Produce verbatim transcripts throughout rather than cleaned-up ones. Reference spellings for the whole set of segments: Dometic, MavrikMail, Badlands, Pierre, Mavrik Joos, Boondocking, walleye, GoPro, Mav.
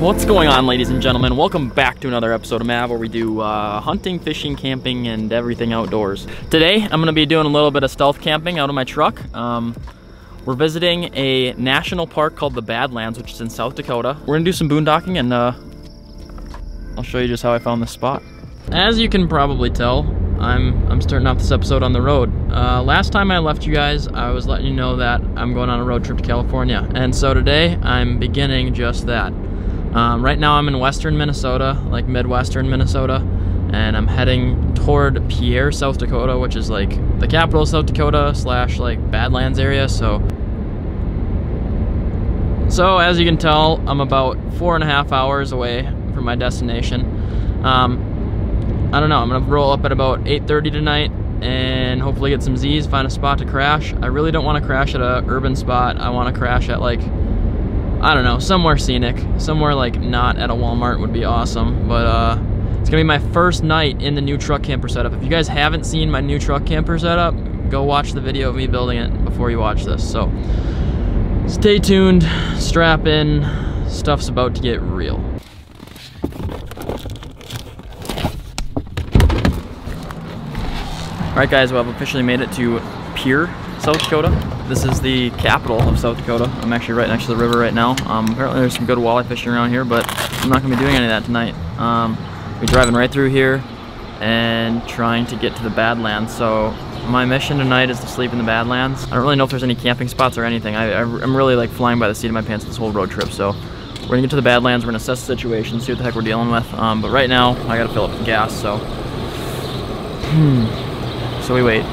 What's going on, ladies and gentlemen? Welcome back to another episode of Mav, where we do uh, hunting, fishing, camping, and everything outdoors. Today, I'm gonna be doing a little bit of stealth camping out of my truck. Um, we're visiting a national park called the Badlands, which is in South Dakota. We're gonna do some boondocking, and uh, I'll show you just how I found this spot. As you can probably tell, I'm, I'm starting off this episode on the road. Uh, last time I left you guys, I was letting you know that I'm going on a road trip to California. And so today, I'm beginning just that. Um, right now I'm in western Minnesota, like midwestern Minnesota, and I'm heading toward Pierre, South Dakota, which is like the capital of South Dakota slash like Badlands area. So, so as you can tell, I'm about four and a half hours away from my destination. Um, I don't know, I'm gonna roll up at about eight thirty tonight and hopefully get some Z's, find a spot to crash. I really don't wanna crash at a urban spot. I wanna crash at like, I don't know, somewhere scenic, somewhere like not at a Walmart would be awesome. But uh, it's gonna be my first night in the new truck camper setup. If you guys haven't seen my new truck camper setup, go watch the video of me building it before you watch this. So stay tuned, strap in, stuff's about to get real. All right guys, well, I've officially made it to Pierre, South Dakota. This is the capital of South Dakota. I'm actually right next to the river right now. Um, apparently there's some good walleye fishing around here, but I'm not gonna be doing any of that tonight. Um, we're driving right through here and trying to get to the Badlands. So my mission tonight is to sleep in the Badlands. I don't really know if there's any camping spots or anything. I, I, I'm really like flying by the seat of my pants this whole road trip. So we're gonna get to the Badlands, we're gonna assess the situation, see what the heck we're dealing with. Um, but right now, I gotta fill up the gas, so. Hmm. So we wait.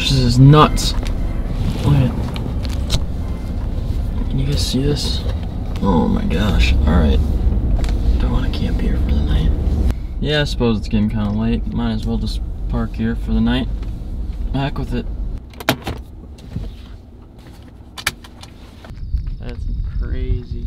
This is nuts. Look at it. Can you guys see this? Oh my gosh. Alright. Don't want to camp here for the night. Yeah, I suppose it's getting kind of late. Might as well just park here for the night. Heck with it. That's crazy.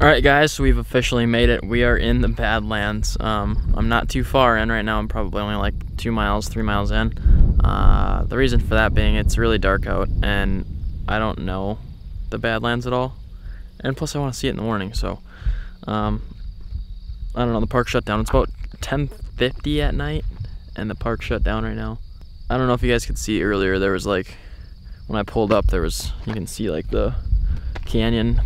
All right guys, so we've officially made it. We are in the Badlands. Um, I'm not too far in right now. I'm probably only like two miles, three miles in. Uh, the reason for that being it's really dark out and I don't know the Badlands at all. And plus I want to see it in the morning, so. Um, I don't know, the park shut down. It's about ten fifty at night and the park shut down right now. I don't know if you guys could see earlier, there was like, when I pulled up there was, you can see like the canyon.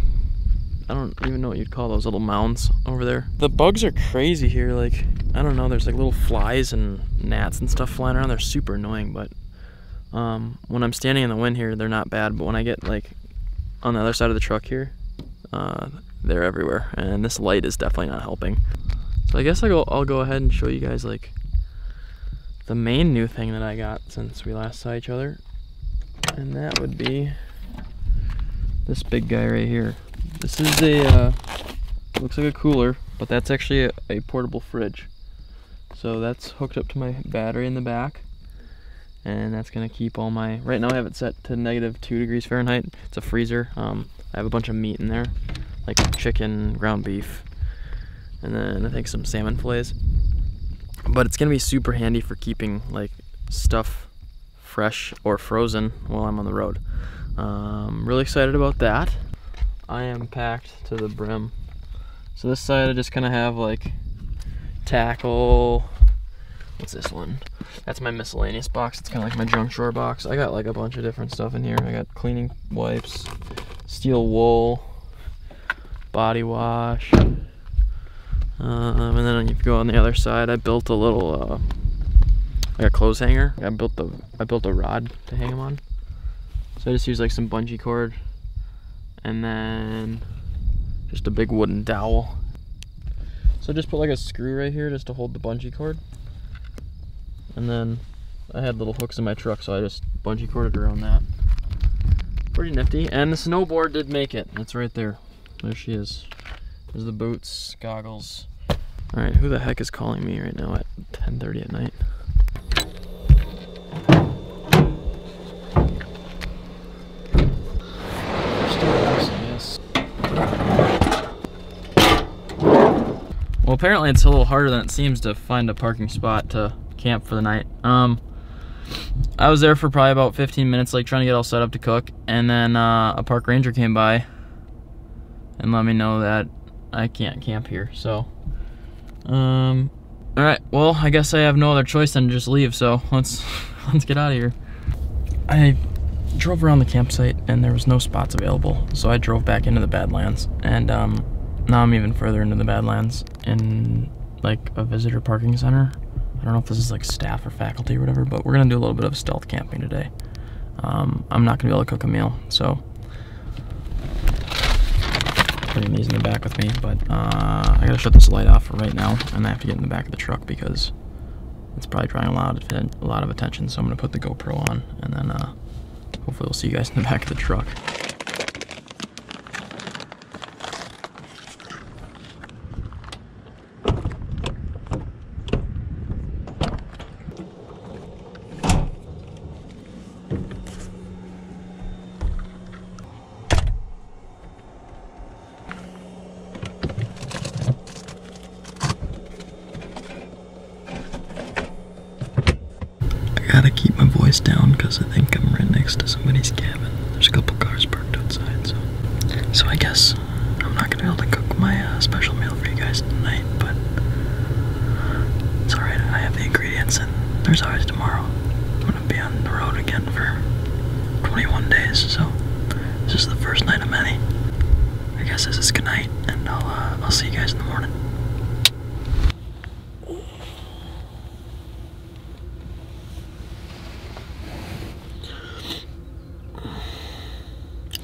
I don't even know what you'd call those little mounds over there. The bugs are crazy here, like, I don't know, there's like little flies and gnats and stuff flying around. They're super annoying, but um, when I'm standing in the wind here, they're not bad, but when I get like on the other side of the truck here, uh, they're everywhere, and this light is definitely not helping. So I guess I'll go, I'll go ahead and show you guys like the main new thing that I got since we last saw each other, and that would be this big guy right here. This is a, uh, looks like a cooler, but that's actually a, a portable fridge. So that's hooked up to my battery in the back, and that's gonna keep all my, right now I have it set to negative two degrees Fahrenheit. It's a freezer. Um, I have a bunch of meat in there, like chicken, ground beef, and then I think some salmon fillets. But it's gonna be super handy for keeping like stuff fresh or frozen while I'm on the road. Um, really excited about that. I am packed to the brim. So this side I just kind of have like tackle. What's this one? That's my miscellaneous box. It's kind of like my junk drawer box. I got like a bunch of different stuff in here. I got cleaning wipes, steel wool, body wash. Um, and then if you go on the other side, I built a little uh, like a clothes hanger. I built the I built a rod to hang them on. So I just use like some bungee cord. And then just a big wooden dowel. So just put like a screw right here just to hold the bungee cord. And then I had little hooks in my truck, so I just bungee corded around that. Pretty nifty. And the snowboard did make it. It's right there. There she is. There's the boots, goggles. All right, who the heck is calling me right now at ten thirty at night? Well, apparently it's a little harder than it seems to find a parking spot to camp for the night. Um, I was there for probably about fifteen minutes, like trying to get all set up to cook, and then uh, a park ranger came by and let me know that I can't camp here. So, um, all right. Well, I guess I have no other choice than to just leave. So let's let's get out of here. I drove around the campsite and there was no spots available, so I drove back into the Badlands, and um. Now I'm even further into the Badlands in like a visitor parking center. I don't know if this is like staff or faculty or whatever, but we're gonna do a little bit of stealth camping today. Um, I'm not gonna be able to cook a meal, so putting these in the back with me, but uh, I gotta shut this light off for right now, and I have to get in the back of the truck because it's probably drawing a lot of, a lot of attention, so I'm gonna put the GoPro on, and then uh, hopefully we'll see you guys in the back of the truck. Gotta keep my voice down because I think I'm right next to somebody's cabin. There's a couple cars parked outside, so so I guess I'm not gonna be able to cook my uh, special meal for you guys tonight, but it's alright, I have the ingredients and there's always tomorrow. I'm gonna be on the road again for twenty-one days, so this is the first night of many. I guess this is good night, and I'll, uh, I'll see you guys in the morning.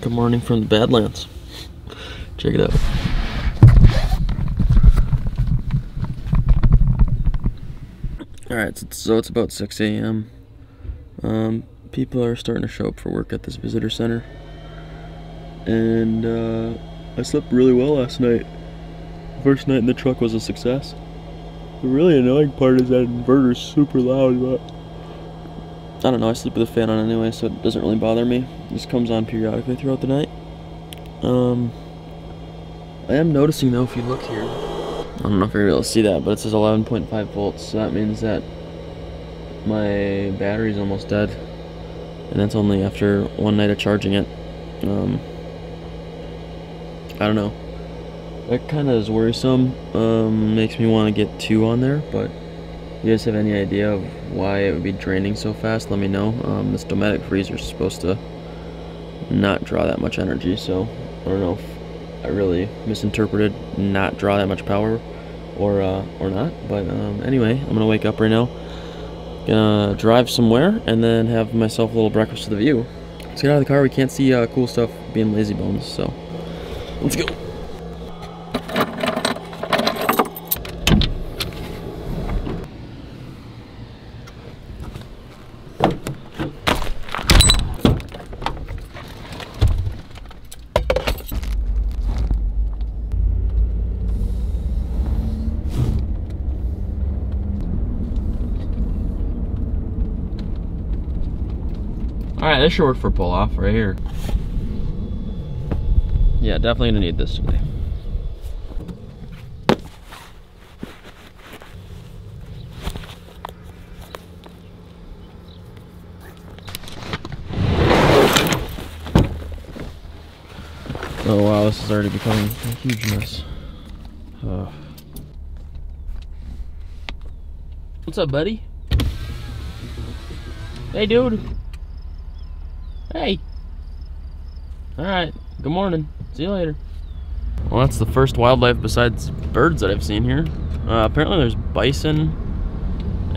Good morning from the Badlands. Check it out. Alright, so it's about six A M Um, people are starting to show up for work at this visitor center. And uh, I slept really well last night. First night in the truck was a success. The really annoying part is that inverter's super loud, but I don't know, I sleep with a fan on anyway, so it doesn't really bother me. It just comes on periodically throughout the night. Um, I am noticing though, if you look here, I don't know if you're able to see that, but it says eleven point five volts, so that means that my battery's almost dead. And that's only after one night of charging it. Um, I don't know. That kind of is worrisome. Um, makes me want to get two on there, but if you guys have any idea of why it would be draining so fast, let me know. Um, this Dometic freezer is supposed to not draw that much energy, so I don't know if I really misinterpreted not draw that much power or uh, or not. But um, anyway, I'm going to wake up right now, gonna drive somewhere, and then have myself a little breakfast to the view. Let's get out of the car. We can't see uh, cool stuff being lazy bones, so let's go. Alright, this should work for pull-off right here. Yeah, definitely gonna need this today. Oh wow, this is already becoming a huge mess. Oh. What's up, buddy? Hey, dude. Hey! Alright, good morning. See you later. Well, that's the first wildlife besides birds that I've seen here. Uh, apparently there's bison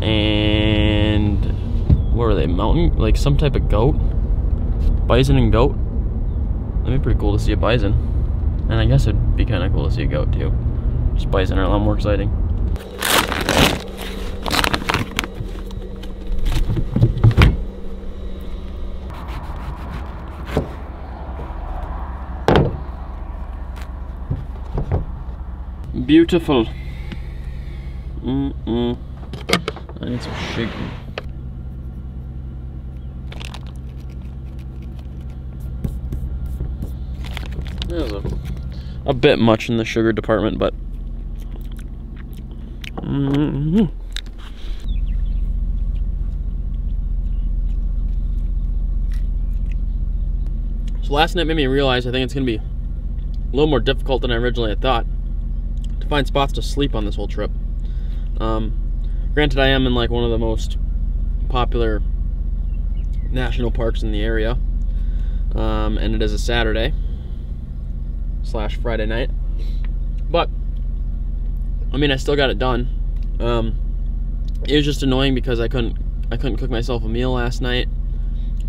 and what are they, mountain? Like some type of goat? Bison and goat? That'd be pretty cool to see a bison. And I guess it'd be kind of cool to see a goat too. Just bison are a lot more exciting. beautiful. Mm-mm. I need some shaking. There's a, a bit much in the sugar department, but mm-hmm. So last night made me realize I think it's gonna be a little more difficult than I originally had thought to find spots to sleep on this whole trip. Um, granted, I am in like one of the most popular national parks in the area, um, and it is a Saturday slash Friday night, but I mean I still got it done. Um, it was just annoying because I couldn't I couldn't cook myself a meal last night,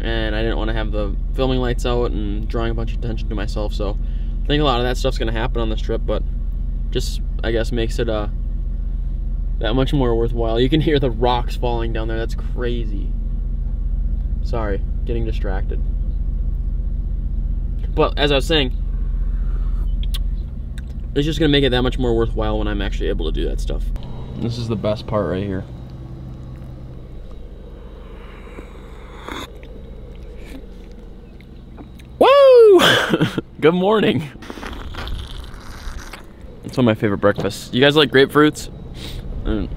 and I didn't want to have the filming lights out and drawing a bunch of attention to myself. So I think a lot of that stuff's gonna happen on this trip, but just I guess makes it uh, that much more worthwhile. You can hear the rocks falling down there. That's crazy. Sorry, getting distracted. But as I was saying, it's just gonna make it that much more worthwhile when I'm actually able to do that stuff. This is the best part right here. Woo! Good morning. It's one of my favorite breakfasts. You guys like grapefruits? Mm.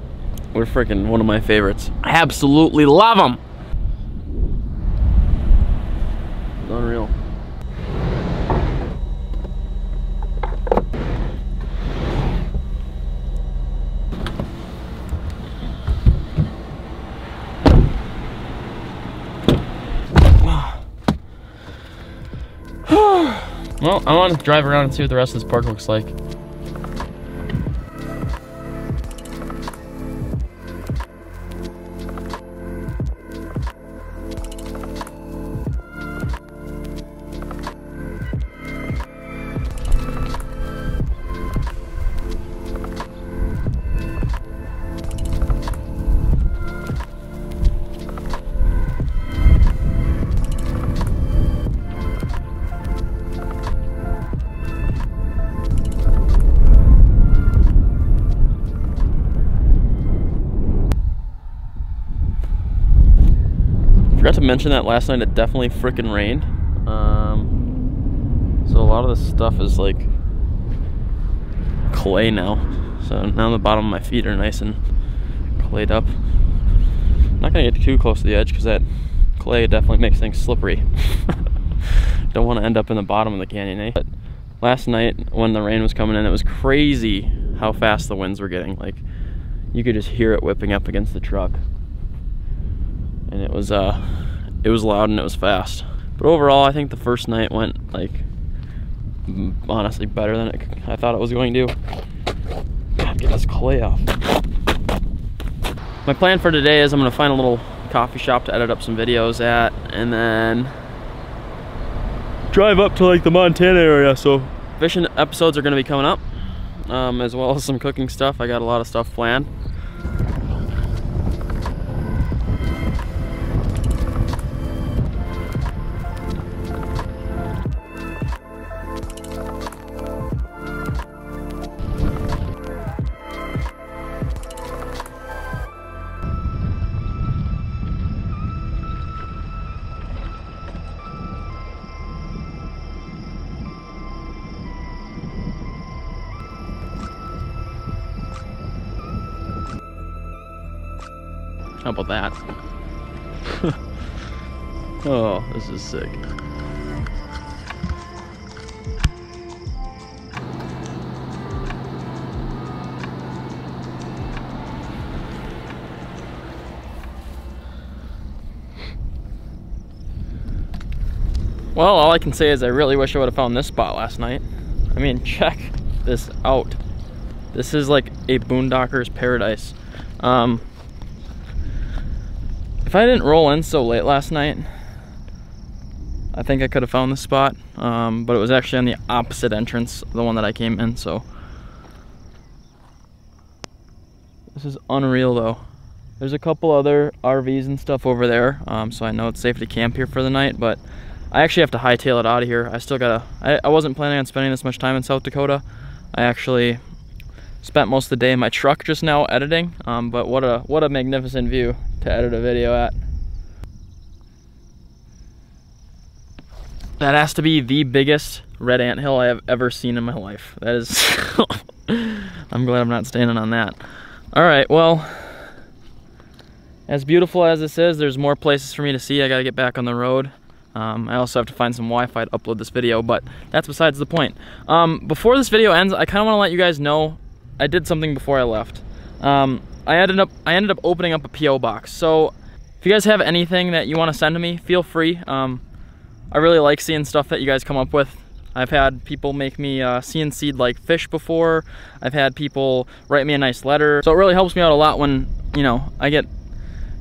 They're freaking one of my favorites. I absolutely love them. It's unreal. Well, I want to drive around and see what the rest of this park looks like. Forgot to mention that last night it definitely frickin' rained. Um, so a lot of this stuff is like clay now. So now the bottom of my feet are nice and clayed up. I'm not gonna get too close to the edge because that clay definitely makes things slippery. Don't want to end up in the bottom of the canyon, eh? But last night when the rain was coming in, it was crazy how fast the winds were getting. Like you could just hear it whipping up against the truck. And it was uh, it was loud and it was fast. But overall, I think the first night went like honestly better than it, I thought it was going to. God, get this clay off. My plan for today is I'm gonna find a little coffee shop to edit up some videos at, and then drive up to like the Montana area. So fishing episodes are gonna be coming up, um, as well as some cooking stuff. I got a lot of stuff planned. How about that? Oh, this is sick. Well, all I can say is I really wish I would have found this spot last night. I mean, check this out. This is like a boondocker's paradise. Um, If I didn't roll in so late last night, I think I could have found this spot, um, but it was actually on the opposite entrance, the one that I came in, so. This is unreal though. There's a couple other R Vs and stuff over there, um, so I know it's safe to camp here for the night, but I actually have to hightail it out of here. I still gotta, I, I wasn't planning on spending this much time in South Dakota. I actually Spent most of the day in my truck just now editing, um, but what a what a magnificent view to edit a video at. That has to be the biggest red anthill I have ever seen in my life. That is, I'm glad I'm not standing on that. All right, well, as beautiful as this is, there's more places for me to see. I gotta get back on the road. Um, I also have to find some Wi-Fi to upload this video, but that's besides the point. Um, before this video ends, I kinda wanna let you guys know I did something before I left. Um, I ended up I ended up opening up a P O box. So if you guys have anything that you wanna send to me, feel free. Um, I really like seeing stuff that you guys come up with. I've had people make me uh, C N C'd like fish before. I've had people write me a nice letter. So it really helps me out a lot when, you know, I get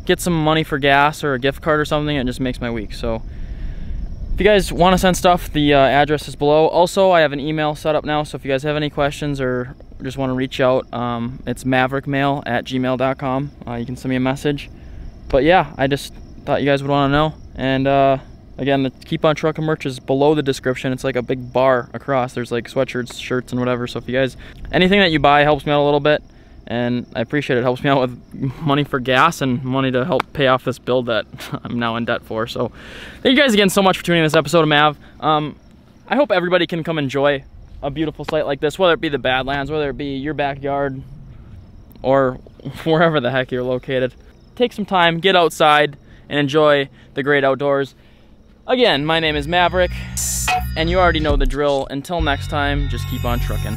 get some money for gas or a gift card or something. It just makes my week. So if you guys want to send stuff, the uh, address is below. Also, I have an email set up now, so if you guys have any questions or just want to reach out, um, it's mavrikmail at gmail dot com. Uh, you can send me a message. But yeah, I just thought you guys would want to know. And uh, again, the Keep On Trucking merch is below the description. It's like a big bar across. There's like sweatshirts, shirts, and whatever. So if you guys, anything that you buy helps me out a little bit. And I appreciate it. It helps me out with money for gas and money to help pay off this bill that I'm now in debt for. So thank you guys again so much for tuning in this episode of Mav. Um, I hope everybody can come enjoy a beautiful sight like this, whether it be the Badlands, whether it be your backyard, or wherever the heck you're located. Take some time, get outside, and enjoy the great outdoors. Again, my name is Mavrik, and you already know the drill. Until next time, just keep on trucking.